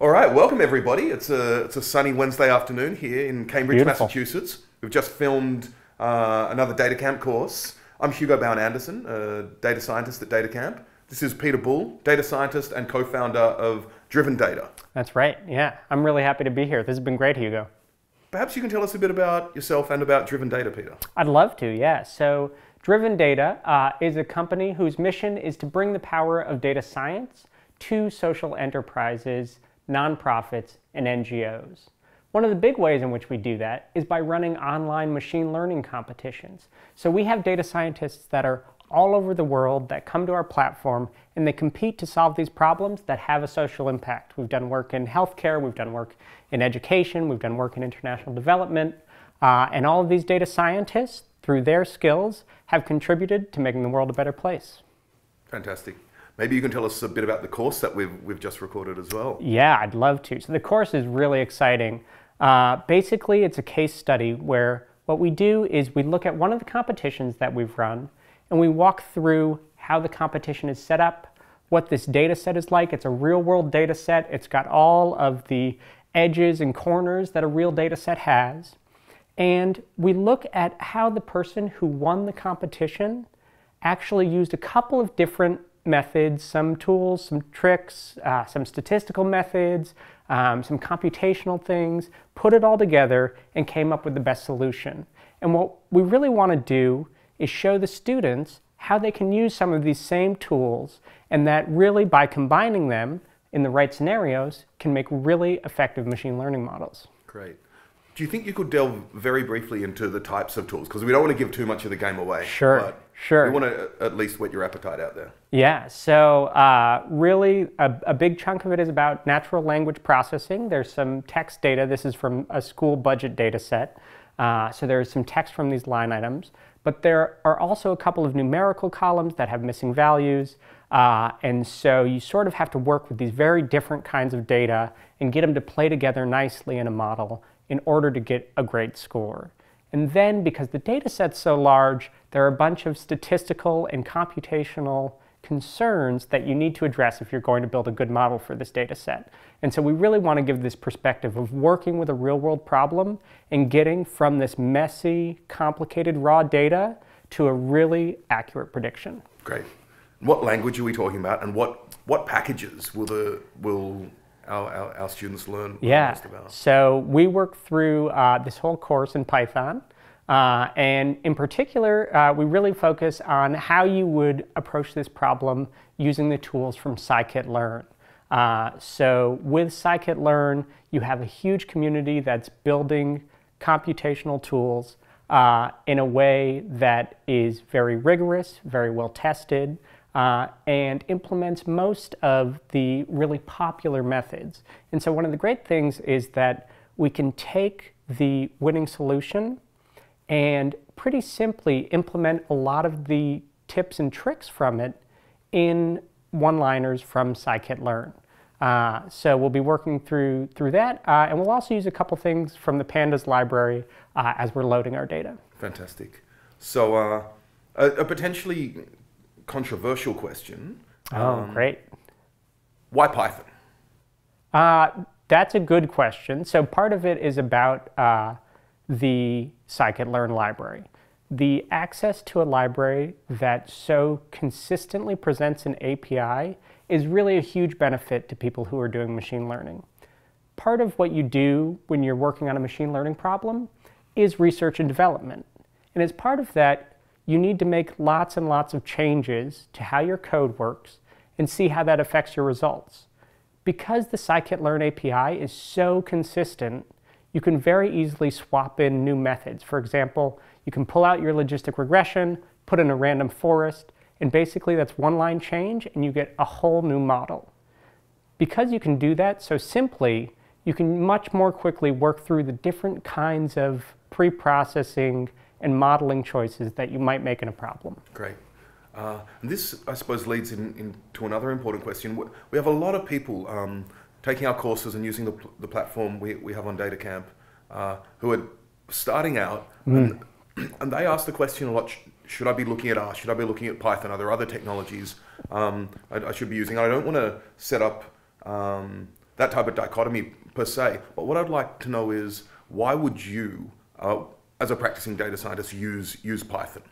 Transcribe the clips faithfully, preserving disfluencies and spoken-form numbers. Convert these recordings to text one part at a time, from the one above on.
All right, welcome everybody. It's a, it's a sunny Wednesday afternoon here in Cambridge, Beautiful. Massachusetts. We've just filmed uh, another DataCamp course. I'm Hugo Bowne-Anderson, a data scientist at DataCamp. This is Peter Bull, data scientist and co-founder of Driven Data. That's right, yeah. I'm really happy to be here. This has been great, Hugo. Perhaps you can tell us a bit about yourself and about Driven Data, Peter. I'd love to, yeah. So Driven Data uh, is a company whose mission is to bring the power of data science to social enterprises, nonprofits, and N G Os. One of the big ways in which we do that is by running online machine learning competitions. So we have data scientists that are all over the world that come to our platform and they compete to solve these problems that have a social impact. We've done work in healthcare, we've done work in education, we've done work in international development, uh, and all of these data scientists, through their skills, have contributed to making the world a better place. Fantastic. Maybe you can tell us a bit about the course that we've, we've just recorded as well. Yeah, I'd love to. So the course is really exciting. Uh, basically, it's a case study where what we do is we look at one of the competitions that we've run and we walk through how the competition is set up, what this data set is like. It's a real world data set. It's got all of the edges and corners that a real data set has. And we look at how the person who won the competition actually used a couple of different methods, some tools, some tricks, uh, some statistical methods, um, some computational things, put it all together and came up with the best solution. And what we really want to do is show the students how they can use some of these same tools and that really by combining them in the right scenarios can make really effective machine learning models. Great. Do you think you could delve very briefly into the types of tools? Because we don't want to give too much of the game away. Sure. But Sure. You want to at least whet your appetite out there. Yeah, so uh, really a, a big chunk of it is about natural language processing. There's some text data. This is from a school budget data set. Uh, so there's some text from these line items. But there are also a couple of numerical columns that have missing values. Uh, and so you sort of have to work with these very different kinds of data and get them to play together nicely in a model in order to get a great score. And then, because the data set's so large, there are a bunch of statistical and computational concerns that you need to address if you're going to build a good model for this data set. And so we really want to give this perspective of working with a real-world problem and getting from this messy, complicated, raw data to a really accurate prediction. Great. What language are we talking about, and what, what packages will the... will Our, our, our students learn yeah. most about? So we work through uh, this whole course in Python. Uh, and in particular, uh, we really focus on how you would approach this problem using the tools from scikit-learn. Uh, so with scikit-learn, you have a huge community that's building computational tools uh, in a way that is very rigorous, very well tested, Uh, and implements most of the really popular methods. And so one of the great things is that we can take the winning solution and pretty simply implement a lot of the tips and tricks from it in one-liners from scikit-learn. Uh, so we'll be working through, through that, uh, and we'll also use a couple things from the pandas library uh, as we're loading our data. Fantastic. So uh, a, a potentially controversial question. Oh, um, great. Why Python? Uh, that's a good question. So part of it is about uh, the scikit-learn library. The access to a library that so consistently presents an A P I is really a huge benefit to people who are doing machine learning. Part of what you do when you're working on a machine learning problem is research and development. And as part of that, you need to make lots and lots of changes to how your code works and see how that affects your results. Because the scikit-learn A P I is so consistent, you can very easily swap in new methods. For example, you can pull out your logistic regression, put in a random forest, and basically that's one line change and you get a whole new model. Because you can do that so simply, you can much more quickly work through the different kinds of pre-processing and modeling choices that you might make in a problem. Great. Uh, and this, I suppose, leads in, in to another important question. We have a lot of people um, taking our courses and using the, pl the platform we, we have on DataCamp uh, who are starting out, mm. and, and they ask the question a lot, sh should I be looking at R? Should I be looking at Python? Are there other technologies um, I, I should be using? I don't want to set up um, that type of dichotomy per se. But what I'd like to know is, why would you, uh, as a practicing data scientist, use use Python?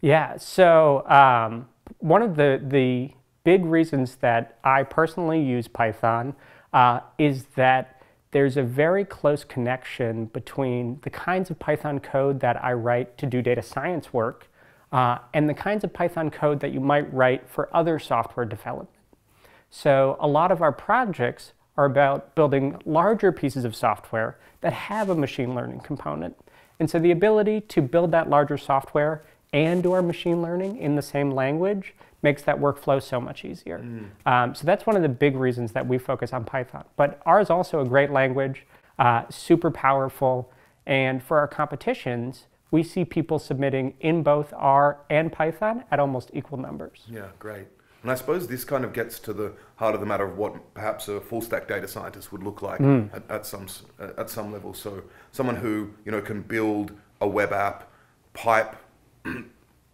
Yeah, so um, one of the, the big reasons that I personally use Python uh, is that there's a very close connection between the kinds of Python code that I write to do data science work uh, and the kinds of Python code that you might write for other software development. So a lot of our projects are about building larger pieces of software that have a machine learning component. And so the ability to build that larger software and or machine learning in the same language makes that workflow so much easier. Mm. Um, so that's one of the big reasons that we focus on Python. But R is also a great language, uh, super powerful, and for our competitions, we see people submitting in both R and Python at almost equal numbers. Yeah, great. And I suppose this kind of gets to the heart of the matter of what perhaps a full stack data scientist would look like mm. at, at some at some level. So someone who you know can build a web app, pipe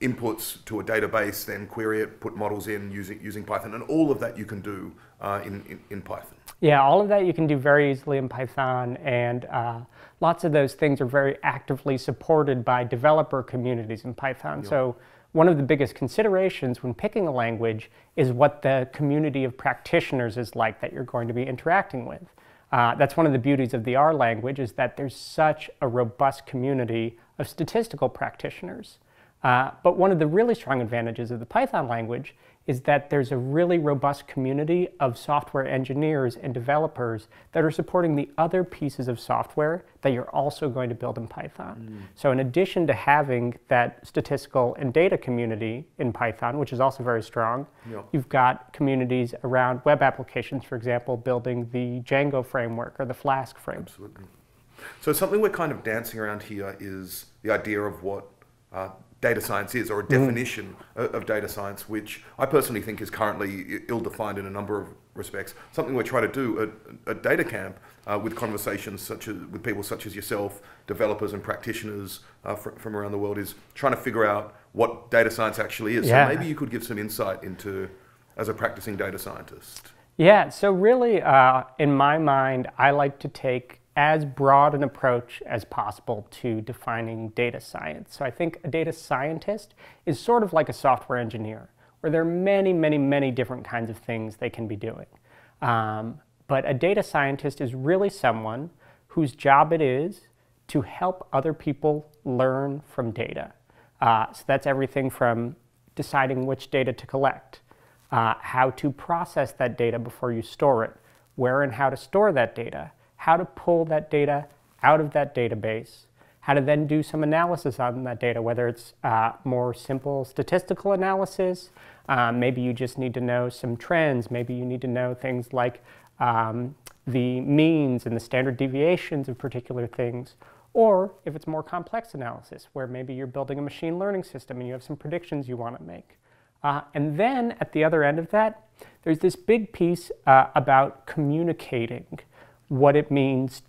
inputs to a database, then query it, put models in using using Python, and all of that you can do uh, in, in in Python. Yeah, all of that you can do very easily in Python, and uh, lots of those things are very actively supported by developer communities in Python. Yep. So one of the biggest considerations when picking a language is what the community of practitioners is like that you're going to be interacting with. Uh, that's one of the beauties of the R language, is that there's such a robust community of statistical practitioners. Uh, but one of the really strong advantages of the Python language is that there's a really robust community of software engineers and developers that are supporting the other pieces of software that you're also going to build in Python. Mm. So in addition to having that statistical and data community in Python, which is also very strong, yeah. you've got communities around web applications, for example, building the Django framework or the Flask framework. Absolutely. So something we're kind of dancing around here is the idea of what uh, data science is, or a definition mm. of data science, which I personally think is currently ill-defined in a number of respects. Something we're trying to do at, at DataCamp uh, with conversations such as, with people such as yourself, developers and practitioners uh, fr from around the world, is trying to figure out what data science actually is. Yeah. So maybe you could give some insight into, as a practicing data scientist. Yeah, so really, uh, in my mind, I like to take as broad an approach as possible to defining data science. So I think a data scientist is sort of like a software engineer, where there are many, many, many different kinds of things they can be doing. Um, but a data scientist is really someone whose job it is to help other people learn from data. Uh, so that's everything from deciding which data to collect, uh, how to process that data before you store it, where and how to store that data, how to pull that data out of that database, how to then do some analysis on that data, whether it's uh, more simple statistical analysis, um, maybe you just need to know some trends, maybe you need to know things like um, the means and the standard deviations of particular things, or if it's more complex analysis, where maybe you're building a machine learning system and you have some predictions you want to make. Uh, and then at the other end of that, there's this big piece uh, about communicating what it means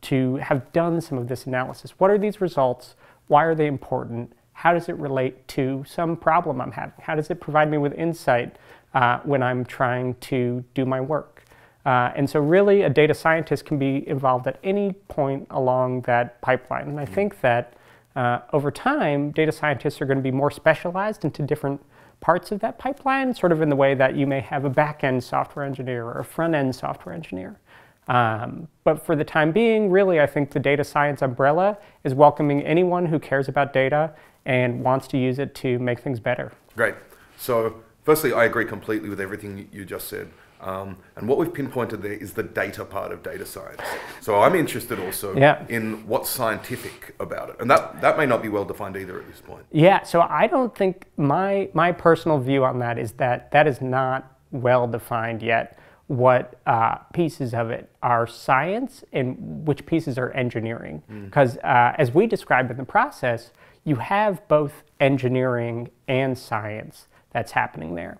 to have done some of this analysis. What are these results? Why are they important? How does it relate to some problem I'm having? How does it provide me with insight uh, when I'm trying to do my work? Uh, and so really, a data scientist can be involved at any point along that pipeline. And I think that uh, over time, data scientists are going to be more specialized into different parts of that pipeline, sort of in the way that you may have a back-end software engineer or a front-end software engineer. Um, but for the time being, really, I think the data science umbrella is welcoming anyone who cares about data and wants to use it to make things better. Great. So firstly, I agree completely with everything you just said. Um, and what we've pinpointed there is the data part of data science. So I'm interested also yeah. in what's scientific about it. And that, that may not be well defined either at this point. Yeah, so I don't think, my, my personal view on that is that that is not well defined yet. What uh, pieces of it are science and which pieces are engineering. Because mm. uh, as we described in the process, you have both engineering and science that's happening there.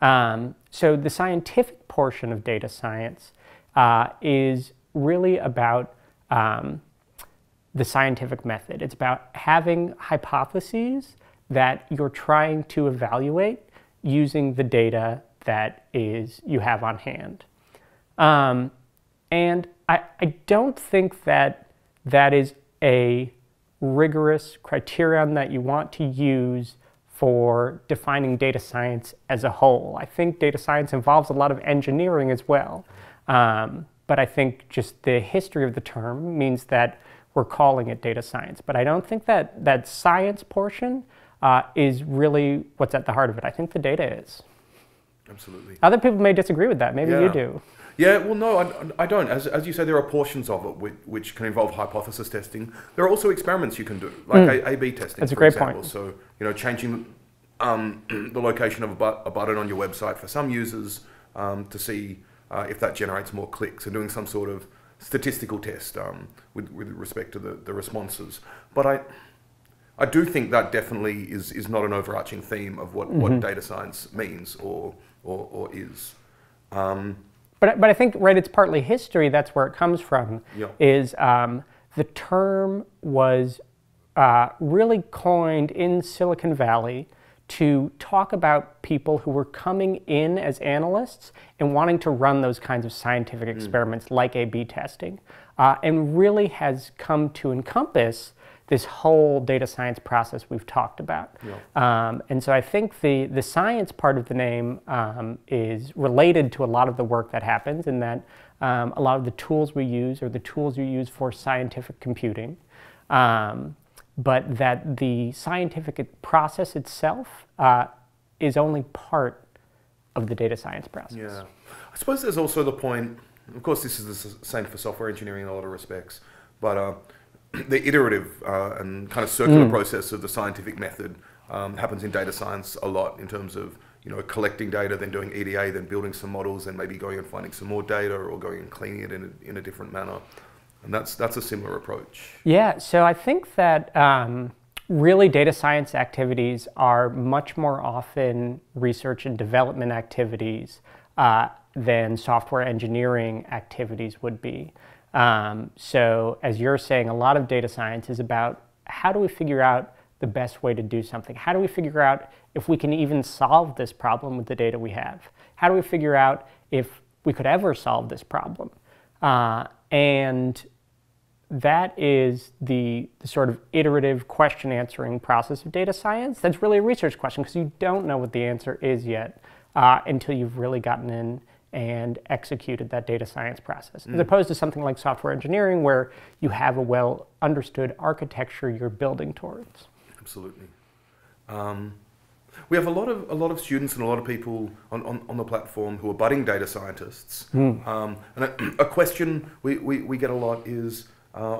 Um, so the scientific portion of data science uh, is really about um, the scientific method. It's about having hypotheses that you're trying to evaluate using the data that is you have on hand. Um, And I, I don't think that that is a rigorous criterion that you want to use for defining data science as a whole. I think data science involves a lot of engineering as well. Um, but I think just the history of the term means that we're calling it data science. But I don't think that that science portion uh, is really what's at the heart of it. I think the data is. Absolutely. Other people may disagree with that. Maybe yeah. you do. Yeah, well, no, I, I don't. As, as you say, there are portions of it which, which can involve hypothesis testing. There are also experiments you can do, like mm. A B testing, That's for a great example. Point. So, you know, changing um, the location of a, but a button on your website for some users um, to see uh, if that generates more clicks, and doing some sort of statistical test um, with, with respect to the, the responses. But I, I do think that definitely is, is not an overarching theme of what, mm-hmm. what data science means or, or, or is. Um, But, but I think, right, it's partly history. That's where it comes from, yeah. is um, the term was uh, really coined in Silicon Valley to talk about people who were coming in as analysts and wanting to run those kinds of scientific experiments mm. like A B testing, uh, and really has come to encompass this whole data science process we've talked about. Yeah. Um, and so I think the, the science part of the name um, is related to a lot of the work that happens, in that um, a lot of the tools we use are the tools you use for scientific computing, um, but that the scientific process itself uh, is only part of the data science process. Yeah. I suppose there's also the point, of course this is the same for software engineering in a lot of respects, but uh, the iterative uh, and kind of circular mm. process of the scientific method um, happens in data science a lot, in terms of, you know, collecting data, then doing E D A, then building some models, and maybe going and finding some more data, or going and cleaning it in a, in a different manner. And that's, that's a similar approach. Yeah, so I think that um, really data science activities are much more often research and development activities uh, than software engineering activities would be. Um, so, as you're saying, a lot of data science is about how do we figure out the best way to do something? How do we figure out if we can even solve this problem with the data we have? How do we figure out if we could ever solve this problem? Uh, and that is the, the sort of iterative question answering process of data science. That's really a research question, because you don't know what the answer is yet uh, until you've really gotten in and executed that data science process, mm. as opposed to something like software engineering, where you have a well understood architecture you're building towards. Absolutely. Um, we have a lot of a lot of students and a lot of people on, on, on the platform who are budding data scientists. Mm. Um, and a, a question we, we, we get a lot is, uh,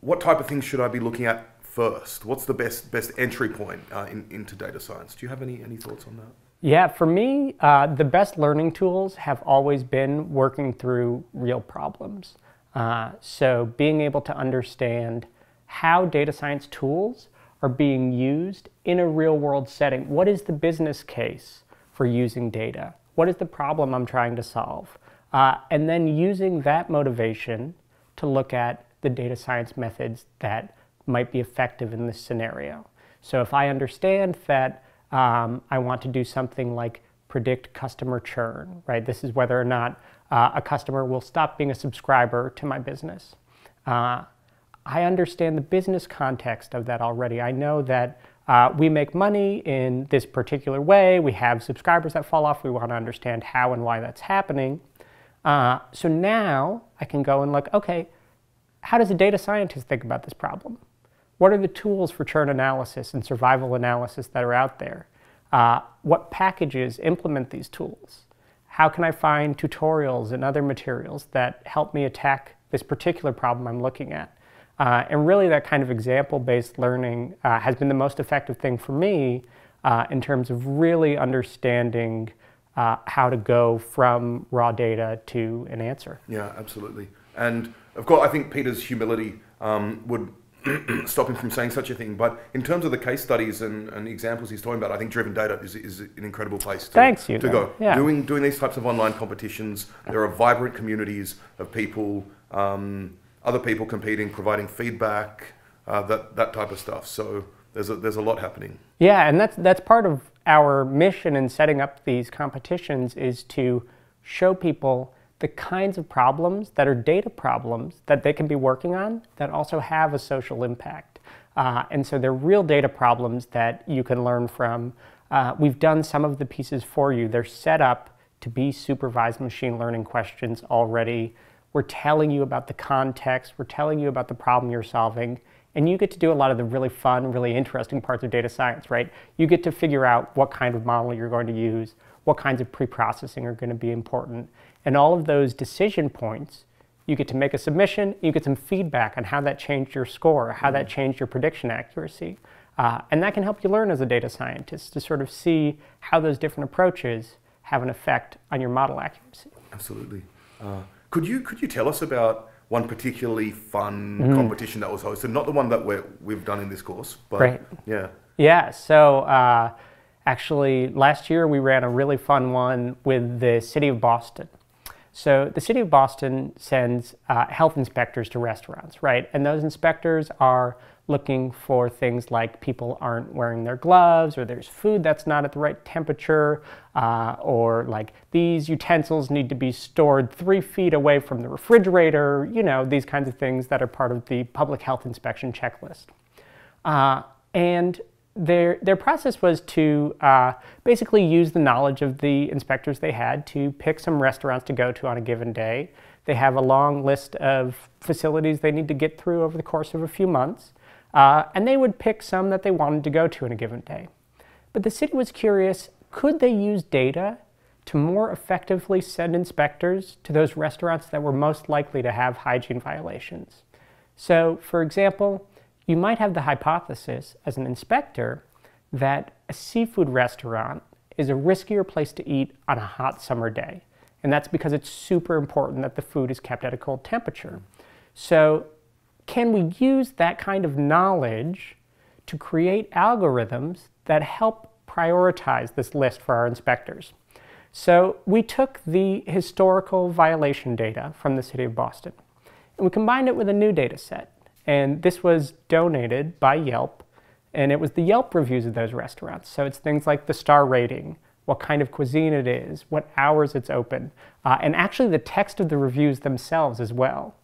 what type of things should I be looking at first? What's the best best entry point uh, in, into data science? Do you have any any thoughts on that? Yeah, for me, uh, the best learning tools have always been working through real problems. Uh, so being able to understand how data science tools are being used in a real-world setting. What is the business case for using data? What is the problem I'm trying to solve? Uh, and then using that motivation to look at the data science methods that might be effective in this scenario. So if I understand that Um, I want to do something like predict customer churn, right? This is whether or not uh, a customer will stop being a subscriber to my business. Uh, I understand the business context of that already. I know that uh, we make money in this particular way. We have subscribers that fall off. We want to understand how and why that's happening. Uh, so now I can go and look, okay, how does a data scientist think about this problem? What are the tools for churn analysis and survival analysis that are out there? Uh, what packages implement these tools? How can I find tutorials and other materials that help me attack this particular problem I'm looking at? Uh, and really that kind of example-based learning uh, has been the most effective thing for me uh, in terms of really understanding uh, how to go from raw data to an answer. Yeah, absolutely. And of course, I think Peter's humility um, would stop him from saying such a thing, but in terms of the case studies and, and examples he's talking about, I think Driven Data is, is an incredible place to, Thanks, to go. Yeah. Doing, doing these types of online competitions, there are vibrant communities of people, um, other people competing, providing feedback, uh, that, that type of stuff. So there's a, there's a lot happening. Yeah, and that's, that's part of our mission in setting up these competitions, is to show people the kinds of problems that are data problems that they can be working on that also have a social impact. Uh, and so they're real data problems that you can learn from. Uh, we've done some of the pieces for you. They're set up to be supervised machine learning questions already. We're telling you about the context. We're telling you about the problem you're solving. And you get to do a lot of the really fun, really interesting parts of data science, right? You get to figure out what kind of model you're going to use, what kinds of pre-processing are going to be important. And all of those decision points, you get to make a submission, you get some feedback on how that changed your score, how that changed your prediction accuracy. Uh, and that can help you learn as a data scientist to sort of see how those different approaches have an effect on your model accuracy. Absolutely. Uh, could you, could you tell us about one particularly fun mm. competition that was hosted, not the one that we're, we've done in this course, but right. yeah. Yeah, so uh, actually last year we ran a really fun one with the city of Boston. So the city of Boston sends uh, health inspectors to restaurants, right? And those inspectors are looking for things like people aren't wearing their gloves, or there's food that's not at the right temperature, uh, or like these utensils need to be stored three feet away from the refrigerator, you know, these kinds of things that are part of the public health inspection checklist. Uh, and their, their process was to uh, basically use the knowledge of the inspectors they had to pick some restaurants to go to on a given day. They have a long list of facilities they need to get through over the course of a few months. Uh, and they would pick some that they wanted to go to in a given day. But the city was curious, could they use data to more effectively send inspectors to those restaurants that were most likely to have hygiene violations? So, for example, you might have the hypothesis as an inspector that a seafood restaurant is a riskier place to eat on a hot summer day. And that's because it's super important that the food is kept at a cold temperature. So, can we use that kind of knowledge to create algorithms that help prioritize this list for our inspectors? So we took the historical violation data from the city of Boston, and we combined it with a new data set. And this was donated by Yelp, and it was the Yelp reviews of those restaurants. So it's things like the star rating, what kind of cuisine it is, what hours it's open, uh, and actually the text of the reviews themselves as well.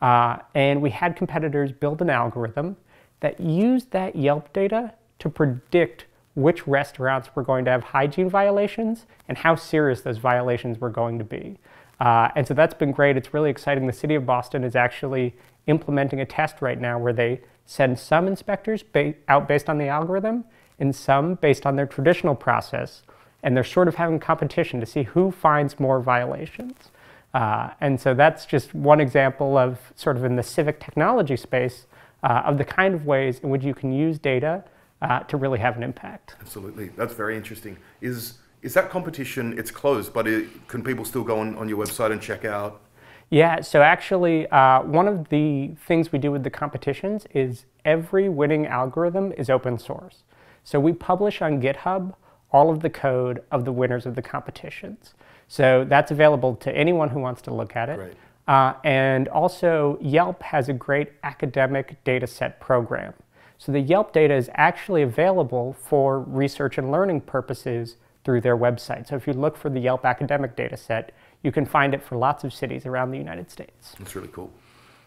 Uh, and we had competitors build an algorithm that used that Yelp data to predict which restaurants were going to have hygiene violations and how serious those violations were going to be. Uh, and so that's been great. It's really exciting. The city of Boston is actually implementing a test right now where they send some inspectors ba- out based on the algorithm and some based on their traditional process. And they're sort of having competition to see who finds more violations. Uh, and so that's just one example of sort of in the civic technology space uh, of the kind of ways in which you can use data uh, to really have an impact. Absolutely. That's very interesting. Is, is that competition, it's closed, but it, can people still go on, on your website and check out? Yeah, so actually uh, one of the things we do with the competitions is every winning algorithm is open source. So we publish on GitHub all of the code of the winners of the competitions. So that's available to anyone who wants to look at it. Right. Uh, and also Yelp has a great academic data set program. So the Yelp data is actually available for research and learning purposes through their website. So if you look for the Yelp academic data set, you can find it for lots of cities around the United States. That's really cool.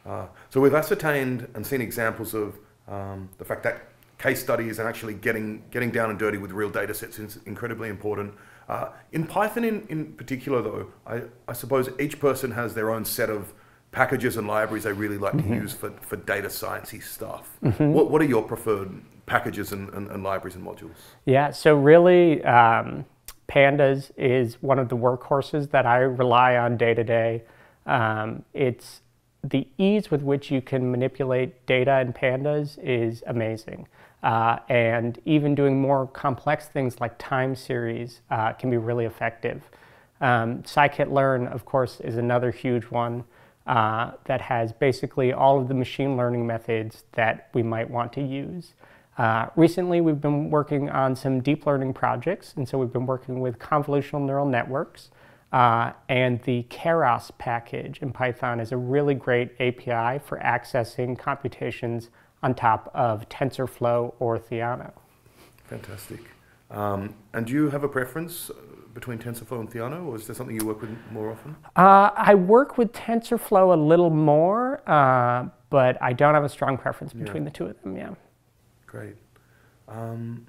Uh, so we've ascertained and seen examples of um, the fact that case studies and actually getting, getting down and dirty with real data sets is incredibly important. Uh, in Python in, in particular, though, I, I suppose each person has their own set of packages and libraries they really like mm-hmm. to use for, for data science-y stuff. Mm-hmm. What, what are your preferred packages and, and, and libraries and modules? Yeah, so really, um, pandas is one of the workhorses that I rely on day to day. Um, it's the ease with which you can manipulate data in pandas is amazing. Uh, and even doing more complex things like time series uh, can be really effective. Um, scikit-learn, of course, is another huge one uh, that has basically all of the machine learning methods that we might want to use. Uh, recently, we've been working on some deep learning projects, and so we've been working with convolutional neural networks. Uh, and the Keras package in Python is a really great A P I for accessing computations on top of TensorFlow or Theano. Fantastic. Um, and do you have a preference between TensorFlow and Theano, or is there something you work with more often? Uh, I work with TensorFlow a little more, uh, but I don't have a strong preference between yeah. the two of them, yeah. Great. Um,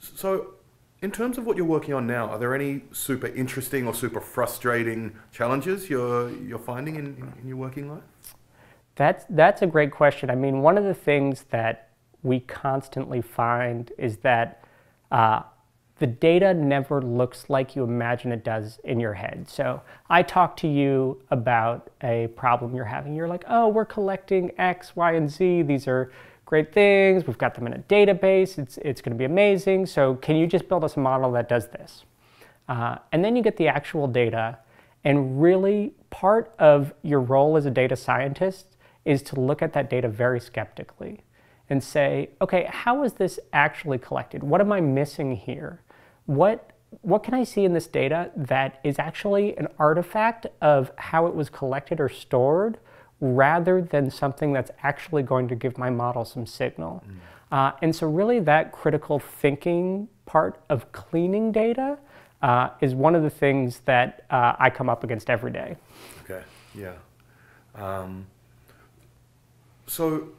so, in terms of what you're working on now, are there any super interesting or super frustrating challenges you're, you're finding in, in, in your working life? That's, that's a great question. I mean, one of the things that we constantly find is that uh, the data never looks like you imagine it does in your head. So I talk to you about a problem you're having. You're like, oh, we're collecting X, Y, and Z. These are great things. We've got them in a database. It's, it's going to be amazing. So can you just build us a model that does this? Uh, and then you get the actual data. And really, part of your role as a data scientist is to look at that data very skeptically and say, okay, how is this actually collected? What am I missing here? What, what can I see in this data that is actually an artifact of how it was collected or stored rather than something that's actually going to give my model some signal? Mm. Uh, and so really that critical thinking part of cleaning data uh, is one of the things that uh, I come up against every day. Okay, yeah. Um, so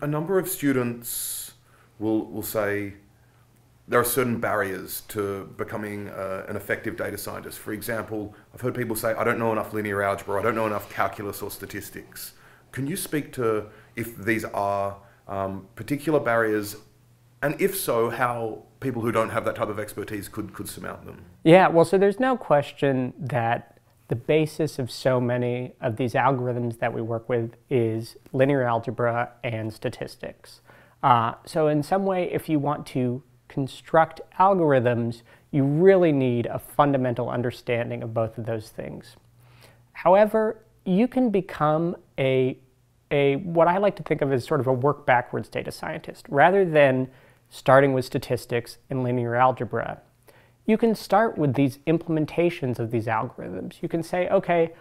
a number of students will, will say, there are certain barriers to becoming uh, an effective data scientist. For example, I've heard people say, I don't know enough linear algebra, I don't know enough calculus or statistics. Can you speak to if these are um, particular barriers, and if so, how people who don't have that type of expertise could, could surmount them? Yeah, well, so there's no question that the basis of so many of these algorithms that we work with is linear algebra and statistics. Uh, so in some way, if you want to construct algorithms, you really need a fundamental understanding of both of those things. However, you can become a, a what I like to think of as sort of a work backwards data scientist. Rather than starting with statistics and linear algebra, you can start with these implementations of these algorithms. You can say, okay,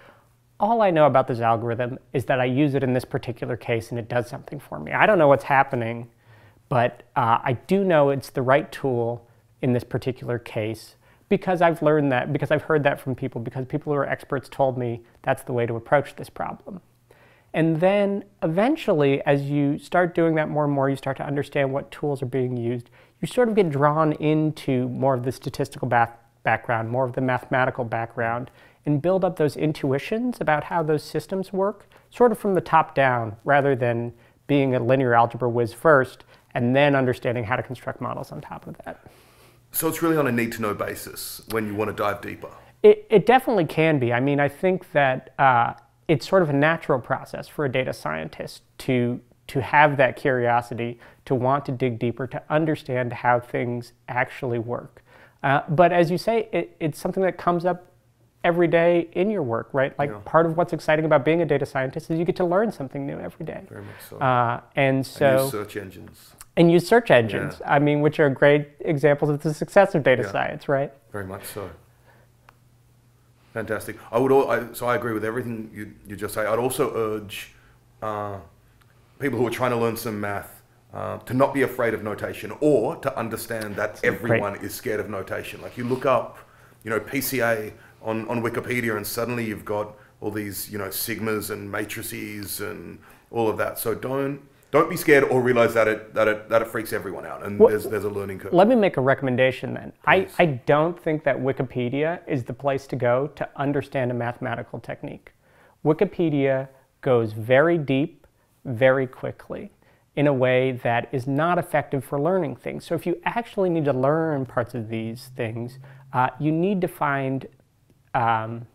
all I know about this algorithm is that I use it in this particular case and it does something for me. I don't know what's happening, but uh, I do know it's the right tool in this particular case because I've learned that, because I've heard that from people, because people who are experts told me that's the way to approach this problem. And then eventually, as you start doing that more and more, you start to understand what tools are being used. You sort of get drawn into more of the statistical back background, more of the mathematical background, and build up those intuitions about how those systems work, sort of from the top down, rather than being a linear algebra whiz first, and then understanding how to construct models on top of that. So it's really on a need-to-know basis when you want to dive deeper? It, it definitely can be. I mean, I think that uh, it's sort of a natural process for a data scientist to, to have that curiosity, to want to dig deeper, to understand how things actually work. Uh, but as you say, it, it's something that comes up every day in your work, right? Like yeah. part of what's exciting about being a data scientist is you get to learn something new every day. Very much so. Uh, and so. And use search engines. And use search engines, yeah. I mean, which are great examples of the success of data yeah. science, right? Very much so. Fantastic. I would all, I, so I agree with everything you, you just say. I'd also urge uh, people who are trying to learn some math uh, to not be afraid of notation, or to understand that everyone Great. is scared of notation. Like you look up, you know, P C A on, on Wikipedia, and suddenly you've got all these, you know, sigmas and matrices and all of that. So don't don't be scared or realize that it that it that it freaks everyone out, and well, there's there's a learning curve. Let me make a recommendation then. Please. I I don't think that Wikipedia is the place to go to understand a mathematical technique. Wikipedia goes very deep, very quickly, in a way that is not effective for learning things. So if you actually need to learn parts of these things, uh, you need to find um,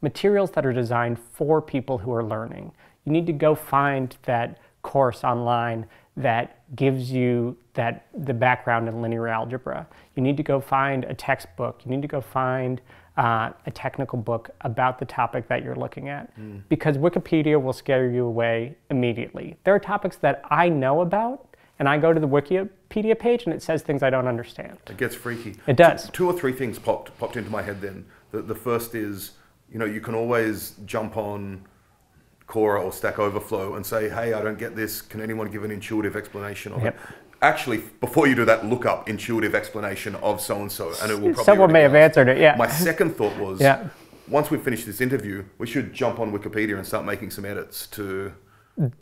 materials that are designed for people who are learning. You need to go find that course online that gives you that the background in linear algebra. You need to go find a textbook. You need to go find uh, a technical book about the topic that you're looking at, mm. because Wikipedia will scare you away immediately. There are topics that I know about, and I go to the Wikipedia page and it says things I don't understand. It gets freaky. It does. Two, two or three things popped popped into my head then. The, the first is, you know, you can always jump on Quora or Stack Overflow and say, hey, I don't get this. Can anyone give an intuitive explanation of yep. it? actually, before you do that, look up intuitive explanation of so-and-so, and it will probably... Someone may have answered it, yeah. My second thought was, yeah. once we finish this interview, we should jump on Wikipedia and start making some edits to...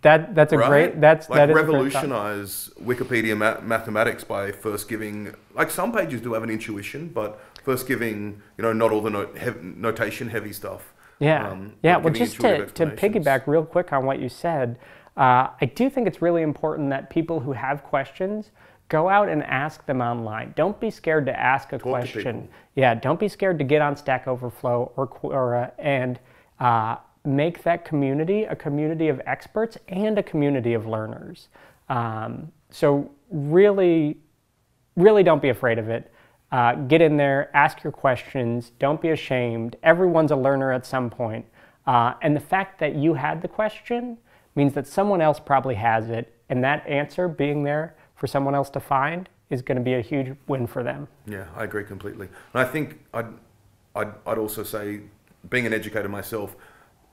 That, that's a right? great... That's, like that is revolutionize Wikipedia ma mathematics by first giving... Like, some pages do have an intuition, but first giving, you know, not all the no hev notation-heavy stuff. Yeah, um, yeah. Well, just to, to piggyback real quick on what you said, uh, I do think it's really important that people who have questions go out and ask them online. Don't be scared to ask a Talk question. Yeah, don't be scared to get on Stack Overflow or Quora and uh, make that community a community of experts and a community of learners. Um, so really, really don't be afraid of it. Uh, get in there, ask your questions, don't be ashamed. Everyone's a learner at some point. Uh, and the fact that you had the question means that someone else probably has it, and that answer being there for someone else to find is going to be a huge win for them. Yeah, I agree completely. And I think I'd, I'd, I'd also say, being an educator myself,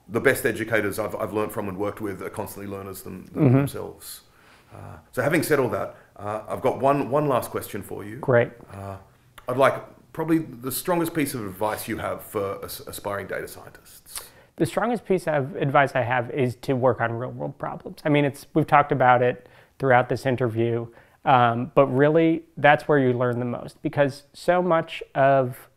the best educators I've, I've learned from and worked with are constantly learners them, them mm-hmm. themselves. Uh, so having said all that, uh, I've got one, one last question for you. Great. Uh, I'd like probably the strongest piece of advice you have for aspiring data scientists. The strongest piece of advice I have is to work on real-world problems. I mean, it's we've talked about it throughout this interview, um, but really that's where you learn the most, because so much of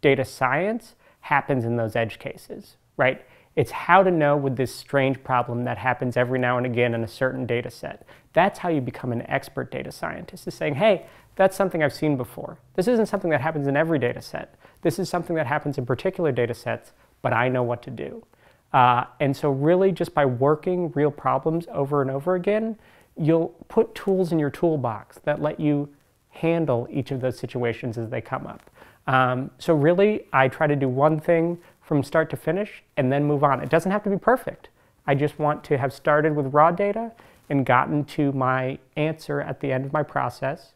data science happens in those edge cases, right? It's how to know with this strange problem that happens every now and again in a certain data set. That's how you become an expert data scientist, is saying, hey, that's something I've seen before. This isn't something that happens in every data set. This is something that happens in particular data sets, but I know what to do. Uh, and so really just by working real problems over and over again, you'll put tools in your toolbox that let you handle each of those situations as they come up. Um, so really, I try to do one thing from start to finish and then move on. It doesn't have to be perfect. I just want to have started with raw data and gotten to my answer at the end of my process.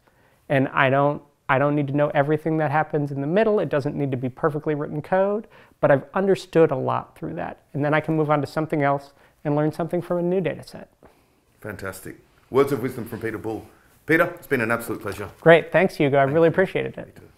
And I don't, I don't need to know everything that happens in the middle. It doesn't need to be perfectly written code, but I've understood a lot through that. And then I can move on to something else and learn something from a new data set. Fantastic. Words of wisdom from Peter Bull. Peter, it's been an absolute pleasure. Great. Thanks, Hugo. I Thank really you. appreciated it.